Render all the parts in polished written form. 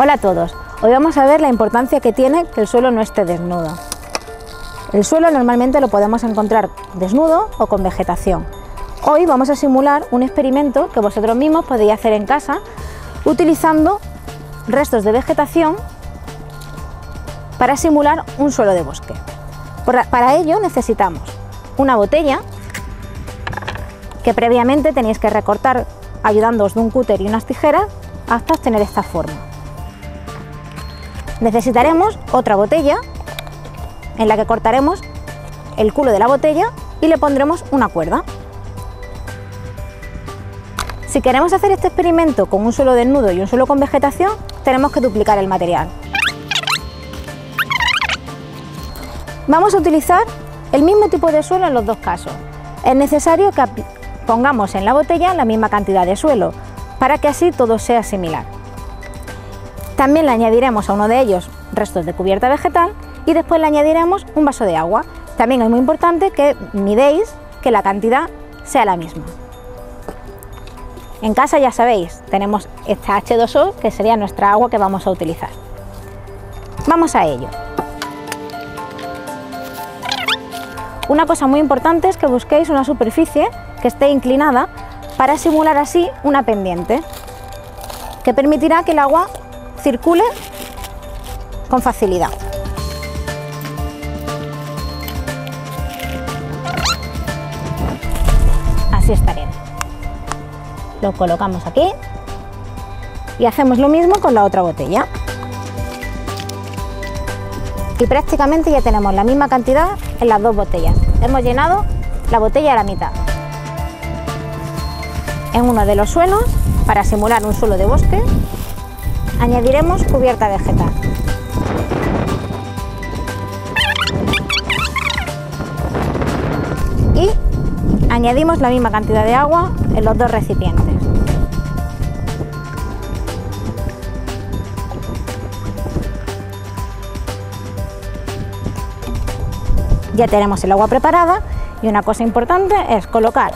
Hola a todos, hoy vamos a ver la importancia que tiene que el suelo no esté desnudo. El suelo normalmente lo podemos encontrar desnudo o con vegetación. Hoy vamos a simular un experimento que vosotros mismos podéis hacer en casa utilizando restos de vegetación para simular un suelo de bosque. Para ello necesitamos una botella que previamente tenéis que recortar ayudándoos de un cúter y unas tijeras hasta obtener esta forma. Necesitaremos otra botella en la que cortaremos el culo de la botella y le pondremos una cuerda. Si queremos hacer este experimento con un suelo desnudo y un suelo con vegetación, tenemos que duplicar el material. Vamos a utilizar el mismo tipo de suelo en los dos casos. Es necesario que pongamos en la botella la misma cantidad de suelo, para que así todo sea similar. También le añadiremos a uno de ellos restos de cubierta vegetal y después le añadiremos un vaso de agua. También es muy importante que midéis que la cantidad sea la misma. En casa ya sabéis, tenemos esta H2O que sería nuestra agua que vamos a utilizar. Vamos a ello. Una cosa muy importante es que busquéis una superficie que esté inclinada para simular así una pendiente que permitirá que el agua circule con facilidad. Así estaremos. Lo colocamos aquí y hacemos lo mismo con la otra botella. Y prácticamente ya tenemos la misma cantidad en las dos botellas. Hemos llenado la botella a la mitad. En uno de los suelos, para simular un suelo de bosque, añadiremos cubierta vegetal. Y añadimos la misma cantidad de agua en los dos recipientes. Ya tenemos el agua preparada y una cosa importante es colocar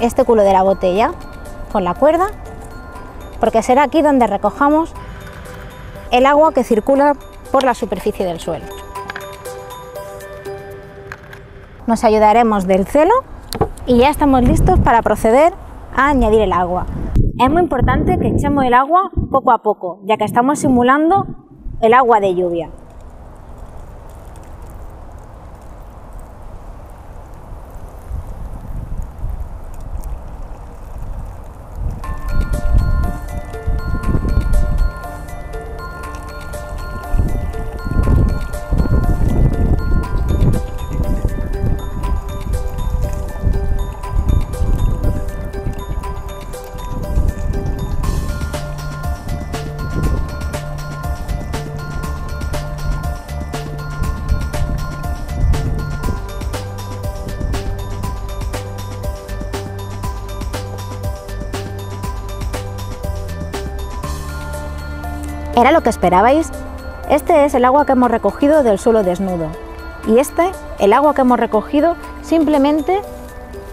este culo de la botella con la cuerda, porque será aquí donde recojamos el agua que circula por la superficie del suelo. Nos ayudaremos del celo y ya estamos listos para proceder a añadir el agua. Es muy importante que echemos el agua poco a poco, ya que estamos simulando el agua de lluvia. ¿Era lo que esperabais? Este es el agua que hemos recogido del suelo desnudo y este el agua que hemos recogido simplemente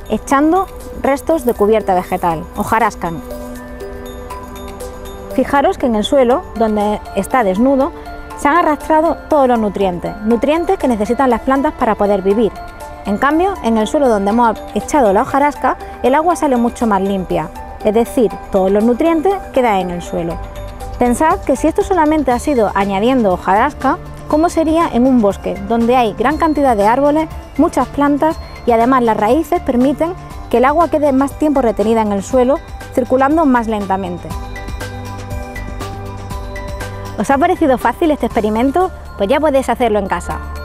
echando restos de cubierta vegetal, hojarasca. Fijaros que en el suelo, donde está desnudo, se han arrastrado todos los nutrientes que necesitan las plantas para poder vivir. En cambio, en el suelo donde hemos echado la hojarasca, el agua sale mucho más limpia, es decir, todos los nutrientes quedan en el suelo. Pensad que si esto solamente ha sido añadiendo hojarasca, ¿cómo sería en un bosque donde hay gran cantidad de árboles, muchas plantas y además las raíces permiten que el agua quede más tiempo retenida en el suelo, circulando más lentamente? ¿Os ha parecido fácil este experimento? Pues ya podéis hacerlo en casa.